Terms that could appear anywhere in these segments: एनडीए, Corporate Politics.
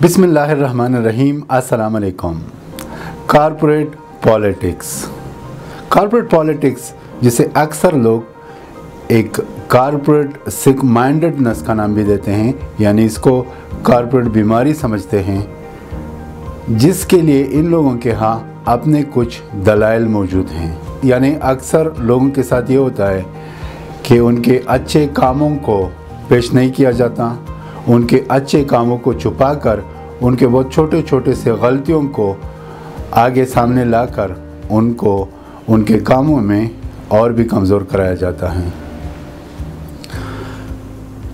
बिस्मिल्लाहिर्रहमानिर्रहीम, अस्सलाम अलैकुम। Corporate politics. कॉर्पोरेट पॉलिटिक्स, जिसे अक्सर लोग एक कॉर्पोरेट सिक माइंडेडनेस का नाम भी देते हैं, यानी इसको कॉर्पोरेट बीमारी समझते हैं, जिसके लिए इन लोगों के यहाँ अपने कुछ दलाइल मौजूद हैं। यानी अक्सर लोगों के साथ ये होता है कि उनके अच्छे कामों को पेश नहीं किया जाता, उनके अच्छे कामों को छुपाकर उनके बहुत छोटे छोटे से गलतियों को आगे सामने लाकर उनको उनके कामों में और भी कमज़ोर कराया जाता है।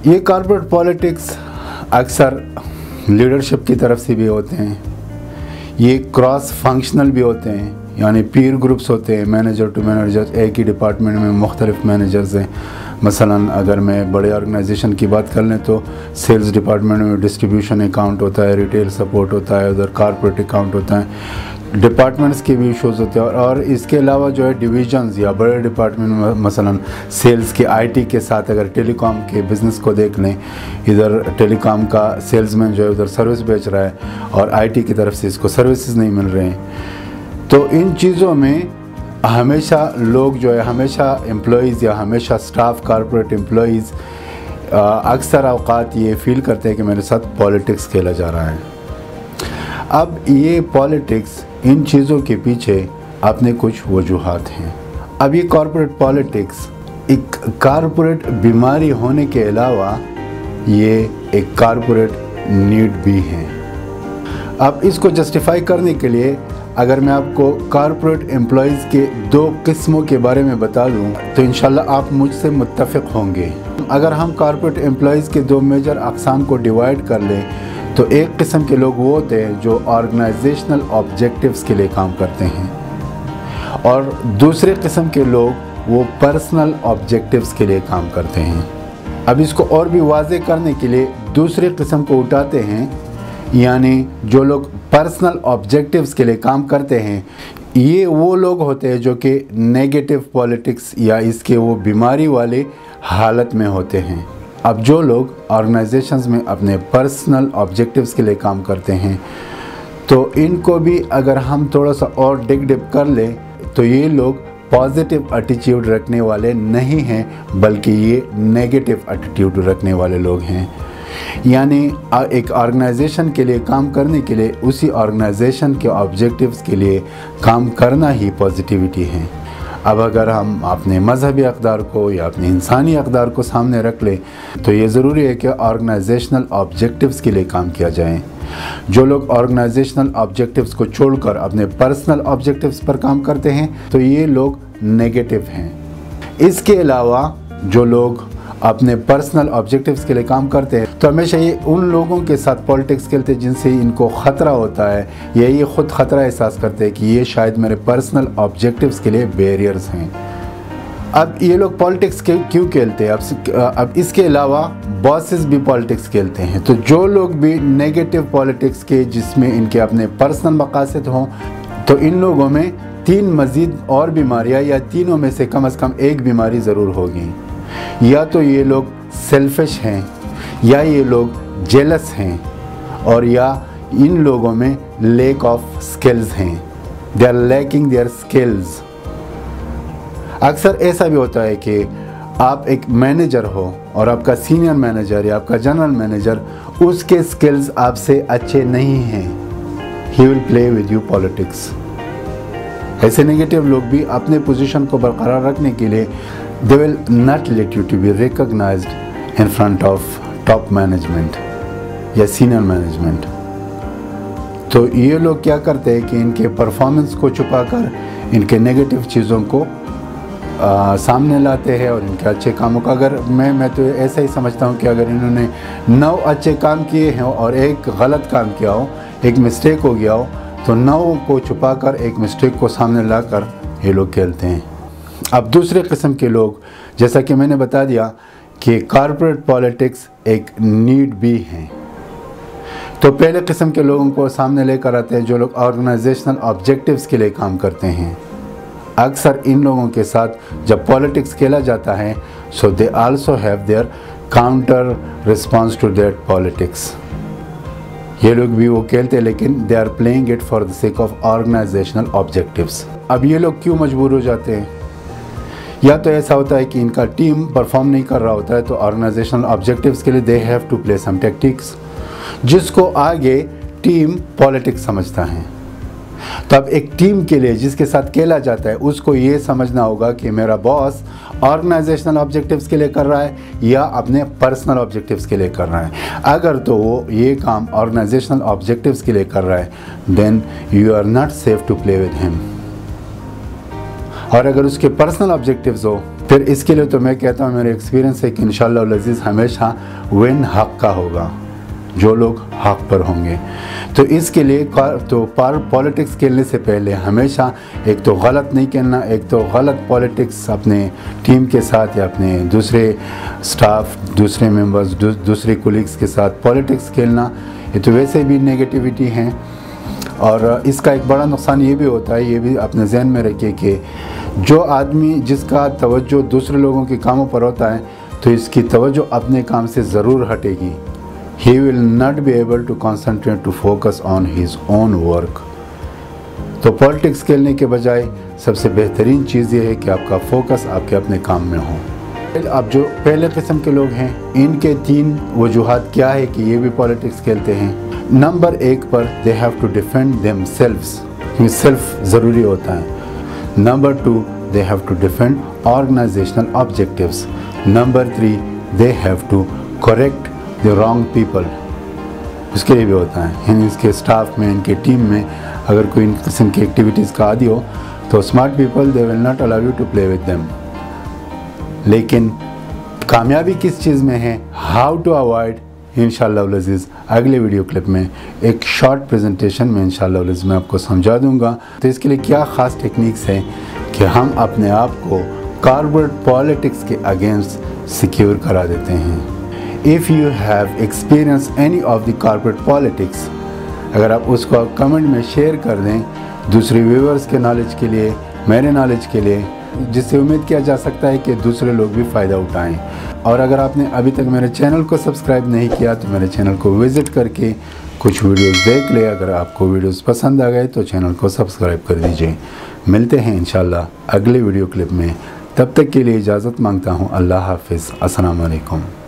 ये कॉर्पोरेट पॉलिटिक्स अक्सर लीडरशिप की तरफ से भी होते हैं। ये क्रॉस फंक्शनल भी होते हैं, यानी पीर ग्रुप्स होते हैं, मैनेजर टू मैनेजर। एक ही डिपार्टमेंट में मुख्तलिफ मैनेजर्स हैं। मसलन अगर मैं बड़े ऑर्गेनाइजेशन की बात कर लें तो सेल्स डिपार्टमेंट में डिस्ट्रीब्यूशन अकाउंट होता है, रिटेल सपोर्ट होता है, उधर कॉर्पोरेट अकाउंट होता है, डिपार्टमेंट्स के भी इशूज़ होते हैं। और इसके अलावा जो है डिविजन्स या बड़े डिपार्टमेंट में मसलन सेल्स के आईटी के साथ अगर टेलीकॉम के बिज़नेस को देख लें, इधर टेलीकॉम का सेल्समैन जो है उधर सर्विस बेच रहा है और आईटी की तरफ से इसको सर्विसेज नहीं मिल रहे हैं। तो इन चीज़ों में हमेशा लोग जो है, हमेशा एम्प्लॉइज़ या हमेशा स्टाफ, कॉर्पोरेट एम्प्लॉइज़ अक्सर अवकात ये फ़ील करते हैं कि मेरे साथ पॉलिटिक्स खेला जा रहा है। अब ये पॉलिटिक्स, इन चीज़ों के पीछे अपने कुछ वजूहात हैं। अब ये कॉर्पोरेट पॉलिटिक्स एक कॉर्पोरेट बीमारी होने के अलावा ये एक कॉर्पोरेट नीड भी है। अब इसको जस्टिफाई करने के लिए अगर मैं आपको कॉर्पोरेट एम्प्लॉइज़ के दो किस्मों के बारे में बता दूं तो इंशाल्लाह आप मुझसे मुत्तफिक होंगे। अगर हम कॉर्पोरेट एम्प्लॉइज़ के दो मेजर अक़साम को डिवाइड कर लें तो एक किस्म के लोग वो होते हैं जो ऑर्गेनाइजेशनल ऑब्जेक्टिव्स के लिए काम करते हैं, और दूसरे किस्म के लोग वो पर्सनल ऑब्जेक्टिव्स के लिए काम करते हैं। अब इसको और भी वाज़े करने के लिए दूसरे किस्म को उठाते हैं, यानी जो लोग पर्सनल ऑब्जेक्टिव्स के लिए काम करते हैं, ये वो लोग होते हैं जो कि नेगेटिव पॉलिटिक्स या इसके वो बीमारी वाले हालत में होते हैं। अब जो लोग ऑर्गेनाइजेशंस में अपने पर्सनल ऑब्जेक्टिव्स के लिए काम करते हैं, तो इनको भी अगर हम थोड़ा सा और डिग डिप कर ले तो ये लोग पॉजिटिव एटीट्यूड रखने वाले नहीं हैं, बल्कि ये नेगेटिव एटीट्यूड रखने वाले लोग हैं। यानी एक ऑर्गेनाइजेशन के लिए काम करने के लिए उसी ऑर्गेनाइजेशन के ऑब्जेक्टिव्स के लिए काम करना ही पॉजिटिविटी है। अब अगर हम अपने मजहबी अक़दार को या अपने इंसानी अक़दार को सामने रख लें तो ये ज़रूरी है कि ऑर्गेनाइजेशनल ऑब्जेक्टिव्स के लिए काम किया जाए। जो लोग ऑर्गेनाइजेशनल ऑब्जेक्टिव्स को छोड़कर अपने पर्सनल ऑब्जेक्टिव्स पर काम करते हैं तो ये लोग नेगेटिव हैं। इसके अलावा जो लोग अपने पर्सनल ऑब्जेक्टिव्स के लिए काम करते हैं तो हमेशा ये उन लोगों के साथ पॉलिटिक्स खेलते हैं जिनसे इनको ख़तरा होता है, या ये ख़ुद ख़तरा एहसास करते हैं कि ये शायद मेरे पर्सनल ऑब्जेक्टिव्स के लिए बैरियर्स हैं। अब ये लोग पॉलिटिक्स क्यों खेलते हैं? अब इसके अलावा बॉसेस भी पॉलिटिक्स खेलते हैं। तो जो लोग भी नेगेटिव पॉलिटिक्स के, जिसमें इनके अपने पर्सनल मकासद हों, तो इन लोगों में तीन मज़ीद और बीमारियाँ या तीनों में से कम एक बीमारी ज़रूर होगी। या तो ये लोग सेल्फिश हैं, या ये लोग जेलस हैं, और या इन लोगों में लैक ऑफ स्किल्स हैं। They are lacking their skills. अक्सर ऐसा भी होता है कि आप एक मैनेजर हो और आपका सीनियर मैनेजर या आपका जनरल मैनेजर, उसके स्किल्स आपसे अच्छे नहीं हैं। He will play with you politics. ऐसे नेगेटिव लोग भी अपने पोजीशन को बरकरार रखने के लिए they will not let you to be recognized in front of top management या senior management। तो ये लोग क्या करते हैं कि इनके परफॉर्मेंस को छुपाकर इनके नेगेटिव चीज़ों को सामने लाते हैं, और इनके अच्छे कामों का अगर मैं तो ऐसा ही समझता हूँ कि अगर इन्होंने 9 अच्छे काम किए हैं और एक गलत काम किया हो, एक मिस्टेक हो गया हो, तो 9 को छुपाकर एक मिस्टेक को सामने लाकर ये लोग खेलते हैं। अब दूसरे किस्म के लोग, जैसा कि मैंने बता दिया कि कॉर्पोरेट पॉलिटिक्स एक नीड भी हैं, तो पहले किस्म के लोगों को सामने लेकर आते हैं जो लोग ऑर्गेनाइजेशनल ऑब्जेक्टिव्स के लिए काम करते हैं। अक्सर इन लोगों के साथ जब पॉलिटिक्स खेला जाता है, so they also have their counter response to that politics. ये लोग भी वो खेलते लेकिन they are playing it for the sake of organisational objectives. अब ये लोग क्यों मजबूर हो जाते हैं? या तो ऐसा होता है कि इनका टीम परफॉर्म नहीं कर रहा होता है तो ऑर्गेनाइजेशनल ऑब्जेक्टिव्स के लिए they have to play some tactics, जिसको आगे टीम पॉलिटिक्स समझता है। तब एक टीम के लिए जिसके साथ खेला जाता है उसको ये समझना होगा कि मेरा बॉस ऑर्गेनाइजेशनल ऑब्जेक्टिव्स के लिए कर रहा है या अपने पर्सनल ऑब्जेक्टिव्स के लिए कर रहा है। अगर तो वो ये काम ऑर्गेनाइजेशनल ऑब्जेक्टिव्स के लिए कर रहा है then you are not safe to play with him. और अगर उसके पर्सनल ऑब्जेक्टिव्स हो फिर इसके लिए तो मैं कहता हूँ, मेरे एक्सपीरियंस है कि इंशाअल्लाह अज़ीज़ हमेशा विन हक का होगा, जो लोग हक पर होंगे। तो इसके लिए तो पॉलिटिक्स खेलने से पहले हमेशा एक तो गलत नहीं खेलना, एक तो गलत पॉलिटिक्स अपने टीम के साथ या अपने दूसरे स्टाफ, दूसरे मेंबर्स, दूसरे कोलिग्स के साथ पॉलिटिक्स खेलना, ये तो वैसे भी नेगेटिविटी है। और इसका एक बड़ा नुकसान ये भी होता है, ये भी अपने जहन में रखिए कि जो आदमी जिसका तवज्जो दूसरे लोगों के कामों पर होता है तो इसकी तवज्जो अपने काम से ज़रूर हटेगी। He will not be able to concentrate to focus on his own work. तो पॉलिटिक्स खेलने के बजाय सबसे बेहतरीन चीज़ ये है कि आपका फोकस आपके अपने काम में हो। अब जो पहले किस्म के लोग हैं इनके तीन वजूहात क्या है कि ये भी पॉलिटिक्स खेलते हैं। नंबर एक पर they have to defend themselves, क्योंकि सेल्फ ज़रूरी होता है। Number two they have to defend organisational objectives. Number three they have to correct The wrong people, उसके लिए भी होता है। यानी इसके स्टाफ में, इनके टीम में अगर कोई इन किस्म की एक्टिविटीज़ का आदि हो तो smart people they will not allow you to play with them. लेकिन कामयाबी किस चीज़ में है, हाउ टू अवॉइड, इंशाअल्लाह अज़ीज़ अगले वीडियो क्लिप में एक शॉर्ट प्रेजेंटेशन में इंशाअल्लाह अज़ीज़ मैं आपको समझा दूँगा। तो इसके लिए क्या ख़ास टेक्निक्स हैं कि हम अपने आप को कॉर्पोरेट पॉलिटिक्स के अगेंस्ट सिक्योर करा देते हैं। If you have experienced any of the corporate politics, अगर आप उसको कमेंट में शेयर कर दें दूसरे व्यूअर्स के नॉलेज के लिए, मेरे नॉलेज के लिए, जिससे उम्मीद किया जा सकता है कि दूसरे लोग भी फ़ायदा उठाएं। और अगर आपने अभी तक मेरे चैनल को सब्सक्राइब नहीं किया तो मेरे चैनल को विज़िट करके कुछ वीडियोस देख ले। अगर आपको वीडियोस पसंद आ गए तो चैनल को सब्सक्राइब कर दीजिए। मिलते हैं इंशाल्लाह अगले वीडियो क्लिप में, तब तक के लिए इजाज़त मांगता हूँ। अल्लाह हाफिज़। अस्सलाम वालेकुम।